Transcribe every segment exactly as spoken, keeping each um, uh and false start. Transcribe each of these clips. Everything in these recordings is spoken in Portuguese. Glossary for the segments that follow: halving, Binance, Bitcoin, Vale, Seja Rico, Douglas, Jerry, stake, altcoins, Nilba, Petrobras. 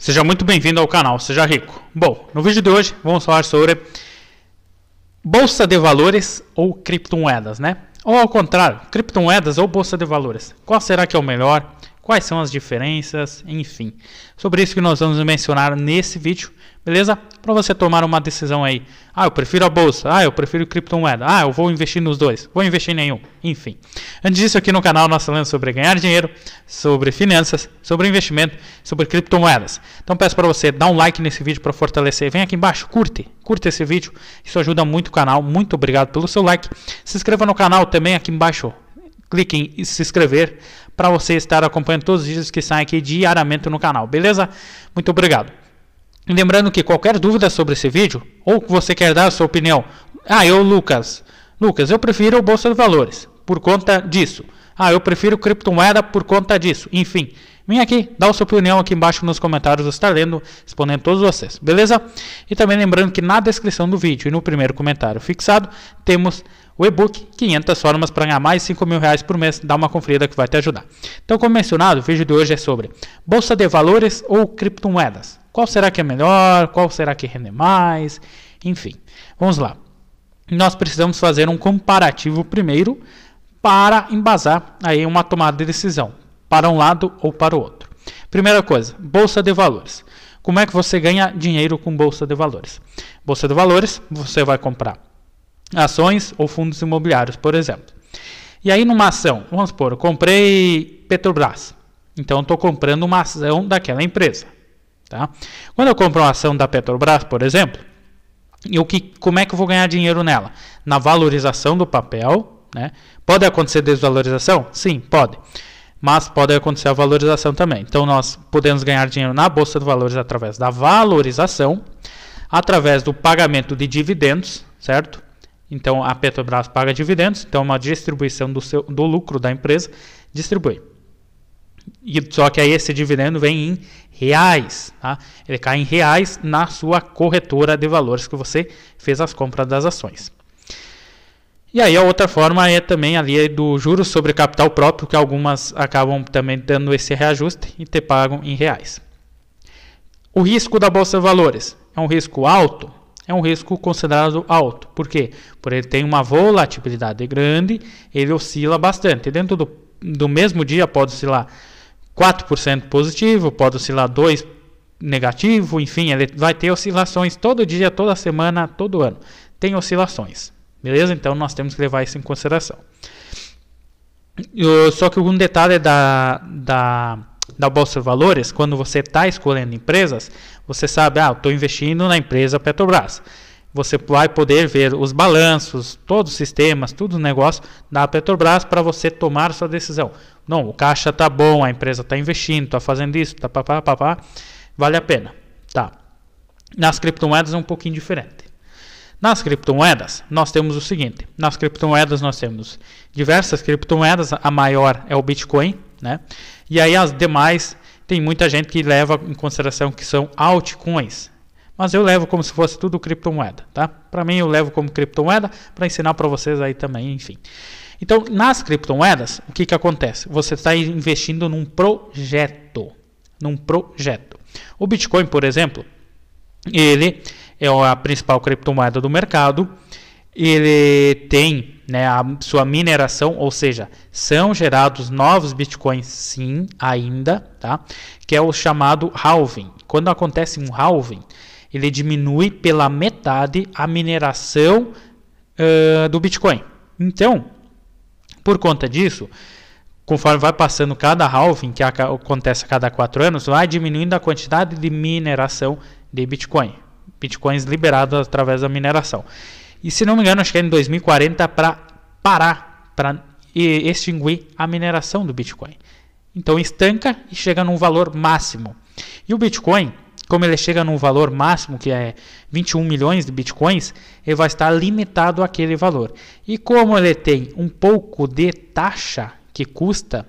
Seja muito bem-vindo ao canal, seja rico. Bom, no vídeo de hoje vamos falar sobre bolsa de valores ou criptomoedas, né? Ou ao contrário, criptomoedas ou bolsa de valores. Qual será que é o melhor? Quais são as diferenças? Enfim, sobre isso que nós vamos mencionar nesse vídeo, beleza? Para você tomar uma decisão aí. Ah, eu prefiro a bolsa. Ah, eu prefiro criptomoeda. Ah, eu vou investir nos dois. Vou investir em nenhum. Enfim. Antes disso, aqui no canal nós falamos sobre ganhar dinheiro, sobre finanças, sobre investimento, sobre criptomoedas. Então peço para você dar um like nesse vídeo para fortalecer. Vem aqui embaixo, curte. Curte esse vídeo. Isso ajuda muito o canal. Muito obrigado pelo seu like. Se inscreva no canal também aqui embaixo. Clique em se inscrever para você estar acompanhando todos os vídeos que saem aqui diariamente no canal, beleza? Muito obrigado. E lembrando que qualquer dúvida sobre esse vídeo, ou que você quer dar a sua opinião, ah, eu, Lucas, Lucas, eu prefiro Bolsa de Valores por conta disso. Ah, eu prefiro criptomoeda por conta disso. Enfim, vem aqui, dá a sua opinião aqui embaixo nos comentários, eu estou lendo, respondendo todos vocês, beleza? E também lembrando que na descrição do vídeo e no primeiro comentário fixado, temos o e-book quinhentas formas para ganhar mais cinco mil reais por mês, dá uma conferida que vai te ajudar. Então, como mencionado, o vídeo de hoje é sobre bolsa de valores ou criptomoedas. Qual será que é melhor? Qual será que rende mais? Enfim, vamos lá. Nós precisamos fazer um comparativo primeiro para embasar aí uma tomada de decisão, para um lado ou para o outro. Primeira coisa, bolsa de valores. Como é que você ganha dinheiro com bolsa de valores? Bolsa de valores, você vai comprar ações ou fundos imobiliários, por exemplo. E aí numa ação, vamos supor, eu comprei Petrobras. Então estou comprando uma ação daquela empresa, tá? Quando eu compro uma ação da Petrobras, por exemplo, eu que, como é que eu vou ganhar dinheiro nela? Na valorização do papel, né? Pode acontecer desvalorização? Sim, pode. Mas pode acontecer a valorização também. Então nós podemos ganhar dinheiro na Bolsa de Valores através da valorização, através do pagamento de dividendos, certo? Então, a Petrobras paga dividendos, então uma distribuição do, seu, do lucro da empresa, distribui. E, só que aí esse dividendo vem em reais, tá? Ele cai em reais na sua corretora de valores que você fez as compras das ações. E aí a outra forma é também ali do juros sobre capital próprio, que algumas acabam também dando esse reajuste e te pagam em reais. O risco da Bolsa de Valores é um risco alto? É um risco considerado alto. Por quê? Porque ele tem uma volatilidade grande, ele oscila bastante. Dentro do, do mesmo dia pode oscilar quatro por cento positivo, pode oscilar dois por cento negativo, enfim, ele vai ter oscilações todo dia, toda semana, todo ano. Tem oscilações, beleza? Então nós temos que levar isso em consideração. Eu, só que um detalhe da... da da Bolsa de Valores, quando você está escolhendo empresas, você sabe, ah, eu estou investindo na empresa Petrobras. Você vai poder ver os balanços, todos os sistemas, tudo o negócio da Petrobras para você tomar sua decisão. Não, o caixa está bom, a empresa está investindo, está fazendo isso, tá, pá, pá, pá, pá, vale a pena. Tá. Nas criptomoedas é um pouquinho diferente. Nas criptomoedas, nós temos o seguinte, nas criptomoedas nós temos diversas criptomoedas, a maior é o Bitcoin, né? E aí as demais, tem muita gente que leva em consideração que são altcoins, mas eu levo como se fosse tudo criptomoeda, tá? Para mim eu levo como criptomoeda, para ensinar para vocês aí também, enfim. Então, nas criptomoedas, o que que acontece? Você está investindo num projeto, num projeto. O Bitcoin, por exemplo, ele é a principal criptomoeda do mercado, ele tem, né, a sua mineração, ou seja, são gerados novos bitcoins, sim, ainda, tá? Que é o chamado halving. Quando acontece um halving, ele diminui pela metade a mineração uh, do bitcoin. Então, por conta disso, conforme vai passando cada halving, que acontece a cada quatro anos, vai diminuindo a quantidade de mineração de bitcoin. Bitcoins liberados através da mineração. E se não me engano, acho que é em dois mil e quarenta para parar, para extinguir a mineração do Bitcoin. Então estanca e chega num valor máximo. E o Bitcoin, como ele chega num valor máximo, que é vinte e um milhões de Bitcoins, ele vai estar limitado àquele valor. E como ele tem um pouco de taxa que custa,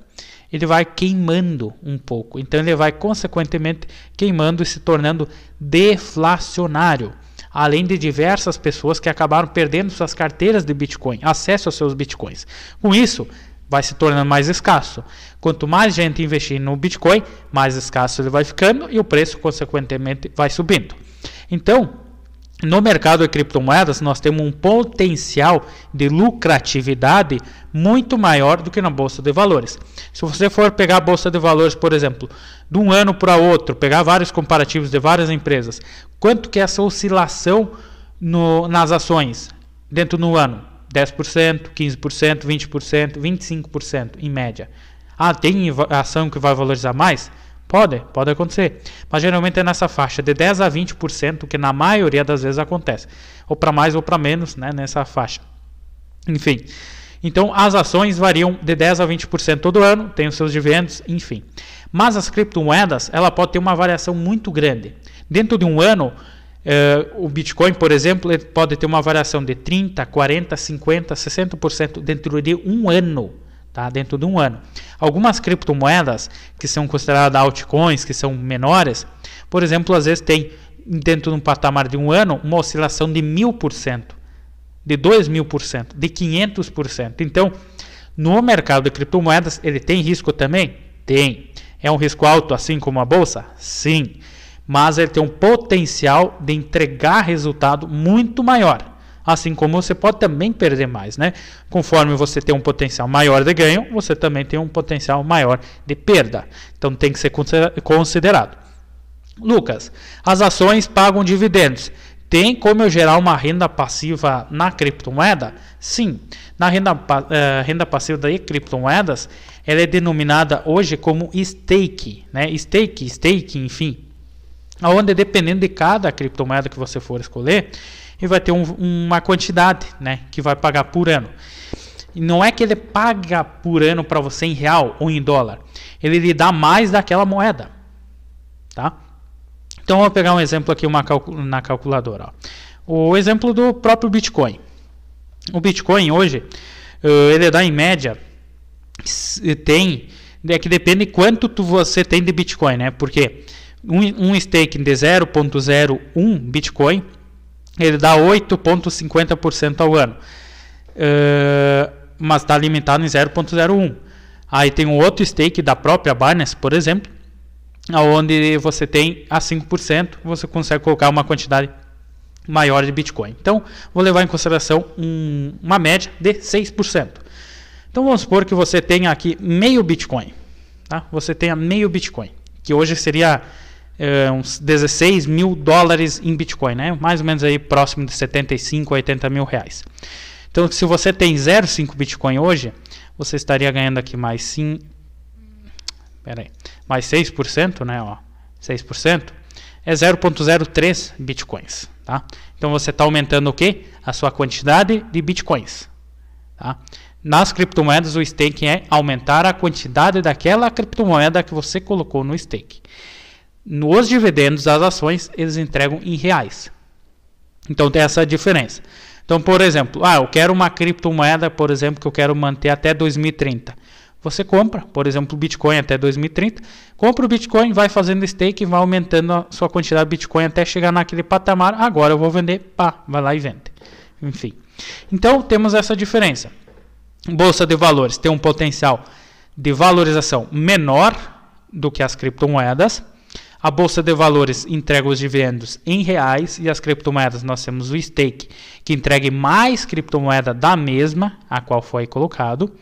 ele vai queimando um pouco. Então ele vai consequentemente queimando e se tornando deflacionário. Além de diversas pessoas que acabaram perdendo suas carteiras de Bitcoin, acesso aos seus Bitcoins. Com isso, vai se tornando mais escasso. Quanto mais gente investir no Bitcoin, mais escasso ele vai ficando e o preço, consequentemente, vai subindo. Então, no mercado de criptomoedas, nós temos um potencial de lucratividade muito maior do que na Bolsa de Valores. Se você for pegar a Bolsa de Valores, por exemplo, de um ano para outro, pegar vários comparativos de várias empresas, quanto que é essa oscilação no, nas ações dentro do ano? dez por cento, quinze por cento, vinte por cento, vinte e cinco por cento em média. Ah, tem ação que vai valorizar mais? Pode, pode acontecer. Mas geralmente é nessa faixa de dez por cento a vinte por cento que na maioria das vezes acontece. Ou para mais ou para menos, né, nessa faixa. Enfim. Então as ações variam de dez por cento a vinte por cento todo ano, tem os seus dividendos, enfim. Mas as criptomoedas, ela pode ter uma variação muito grande. Dentro de um ano, Uh, o Bitcoin, por exemplo, ele pode ter uma variação de trinta por cento, quarenta por cento, cinquenta por cento, sessenta por cento dentro de um ano. Tá? Dentro de um ano. Algumas criptomoedas que são consideradas altcoins, que são menores, por exemplo, às vezes tem dentro de um patamar de um ano uma oscilação de mil por cento, de dois mil por cento, de quinhentos por cento. Então, no mercado de criptomoedas, ele tem risco também? Tem. É um risco alto, assim como a bolsa? Sim. Mas ele tem um potencial de entregar resultado muito maior. Assim como você pode também perder mais, né? Conforme você tem um potencial maior de ganho, você também tem um potencial maior de perda. Então tem que ser considerado. Lucas, as ações pagam dividendos. Tem como eu gerar uma renda passiva na criptomoeda? Sim. Na renda, uh, renda passiva de criptomoedas, ela é denominada hoje como stake, né? Stake, stake, enfim. Onde dependendo de cada criptomoeda que você for escolher, ele vai ter um, uma quantidade, né, que vai pagar por ano. E não é que ele paga por ano para você em real ou em dólar, ele lhe dá mais daquela moeda, tá? Então eu vou pegar um exemplo aqui uma calcu na calculadora. Ó. O exemplo do próprio Bitcoin. O Bitcoin hoje, ele dá em média, tem, é que depende quanto tu, você tem de Bitcoin, né? Porque Um, um stake de zero ponto zero um Bitcoin, ele dá oito ponto cinquenta por cento ao ano, uh, mas está limitado em zero ponto zero um. Aí tem um outro stake da própria Binance, por exemplo, onde você tem a cinco por cento, você consegue colocar uma quantidade maior de Bitcoin. Então, vou levar em consideração um, uma média de seis por cento. Então, vamos supor que você tenha aqui meio Bitcoin. Tá? Você tenha meio Bitcoin, que hoje seria é, uns dezesseis mil dólares em Bitcoin, né? Mais ou menos aí próximo de setenta e cinco, oitenta mil reais. Então, se você tem zero vírgula cinco Bitcoin hoje, você estaria ganhando aqui mais sim, pera aí, mais seis por cento, né? Ó, seis por cento é zero ponto zero três Bitcoins, tá? Então você está aumentando o que? A sua quantidade de Bitcoins, tá? Nas criptomoedas, o staking é aumentar a quantidade daquela criptomoeda que você colocou no stake. Nos dividendos das ações, eles entregam em reais. Então, tem essa diferença. Então, por exemplo, ah, eu quero uma criptomoeda, por exemplo, que eu quero manter até dois mil e trinta. Você compra, por exemplo, Bitcoin até dois mil e trinta. Compra o Bitcoin, vai fazendo stake e vai aumentando a sua quantidade de Bitcoin até chegar naquele patamar. Agora eu vou vender, pá, vai lá e vende. Enfim. Então, temos essa diferença. Bolsa de valores tem um potencial de valorização menor do que as criptomoedas. A bolsa de valores entrega os dividendos em reais e as criptomoedas nós temos o stake, que entrega mais criptomoeda da mesma, a qual foi colocado.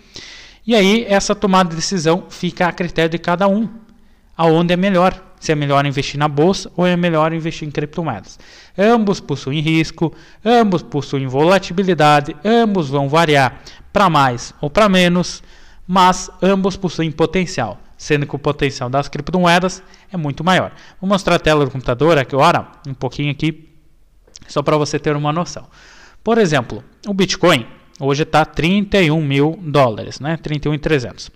E aí essa tomada de decisão fica a critério de cada um, aonde é melhor. Se é melhor investir na bolsa ou é melhor investir em criptomoedas. Ambos possuem risco, ambos possuem volatilidade, ambos vão variar para mais ou para menos, mas ambos possuem potencial, sendo que o potencial das criptomoedas é muito maior. Vou mostrar a tela do computador agora, um pouquinho aqui, só para você ter uma noção. Por exemplo, o Bitcoin hoje está trinta e um mil dólares, né? trinta e um mil e trezentos.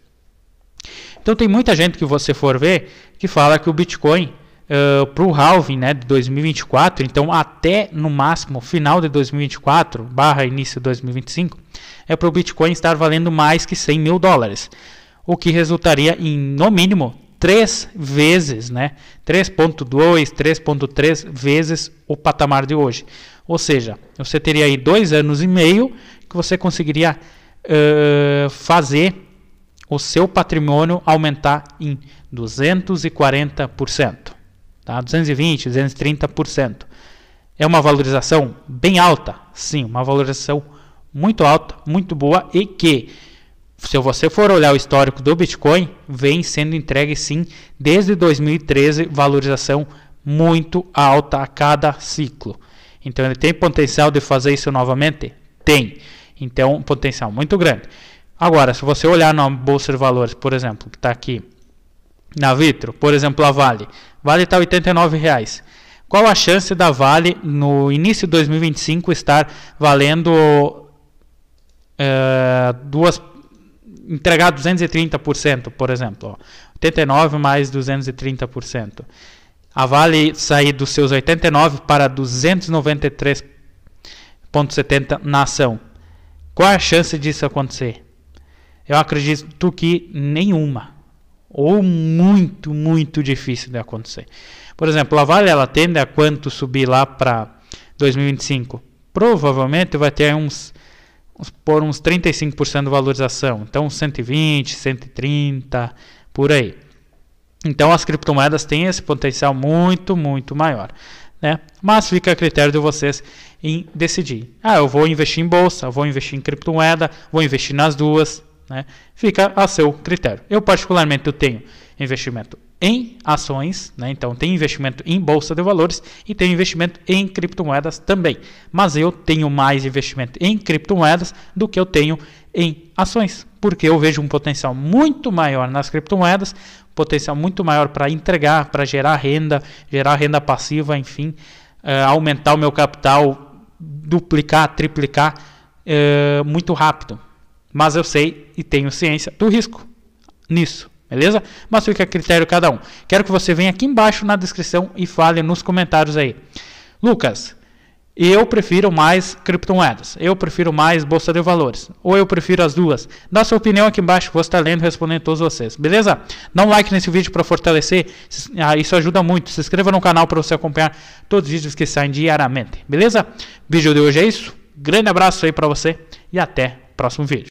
Então tem muita gente que você for ver que fala que o Bitcoin uh, para o halving, né, de dois mil e vinte e quatro, então até no máximo final de dois mil e vinte e quatro, barra início de dois mil e vinte e cinco, é para o Bitcoin estar valendo mais que cem mil dólares, o que resultaria em no mínimo três vezes, né, três ponto dois, três ponto três vezes o patamar de hoje. Ou seja, você teria aí dois anos e meio que você conseguiria uh, fazer o seu patrimônio aumentar em duzentos e quarenta por cento, tá? duzentos e vinte por cento, duzentos e trinta por cento. É uma valorização bem alta, sim, uma valorização muito alta, muito boa, e que, se você for olhar o histórico do Bitcoin, vem sendo entregue sim desde dois mil e treze, valorização muito alta a cada ciclo. Então ele tem potencial de fazer isso novamente? Tem. Então um potencial muito grande. Agora, se você olhar na Bolsa de Valores, por exemplo, que está aqui na Vitro, por exemplo, a Vale. Vale está oitenta e nove reais. Qual a chance da Vale no início de dois mil e vinte e cinco estar valendo é, duas, entregar duzentos e trinta por cento, por exemplo? Ó, oitenta e nove mais duzentos e trinta por cento. A Vale sair dos seus oitenta e nove para duzentos e noventa e três reais e setenta centavos na ação. Qual é a chance disso acontecer? Eu acredito que nenhuma. Ou muito, muito difícil de acontecer. Por exemplo, a Vale, ela tende a quanto subir lá para dois mil e vinte e cinco? Provavelmente vai ter uns, por uns trinta e cinco por cento de valorização. Então, cento e vinte, cento e trinta, por aí. Então as criptomoedas têm esse potencial muito, muito maior, né? Mas fica a critério de vocês em decidir. Ah, eu vou investir em bolsa, vou investir em criptomoeda, vou investir nas duas, né? Fica a seu critério. Eu particularmente eu tenho investimento em ações, né? Então tem investimento em bolsa de valores e tem investimento em criptomoedas também. Mas eu tenho mais investimento em criptomoedas do que eu tenho em ações, porque eu vejo um potencial muito maior nas criptomoedas, potencial muito maior para entregar, para gerar renda, gerar renda passiva, enfim, uh, aumentar o meu capital, duplicar, triplicar uh, muito rápido. Mas eu sei e tenho ciência do risco nisso, beleza? Mas fica a critério cada um. Quero que você venha aqui embaixo na descrição e fale nos comentários aí. Lucas, eu prefiro mais criptomoedas, eu prefiro mais bolsa de valores, ou eu prefiro as duas. Dá sua opinião aqui embaixo, vou estar lendo e respondendo todos vocês, beleza? Dá um like nesse vídeo para fortalecer, isso ajuda muito. Se inscreva no canal para você acompanhar todos os vídeos que saem diariamente, beleza? O vídeo de hoje é isso, grande abraço aí para você e até o próximo vídeo.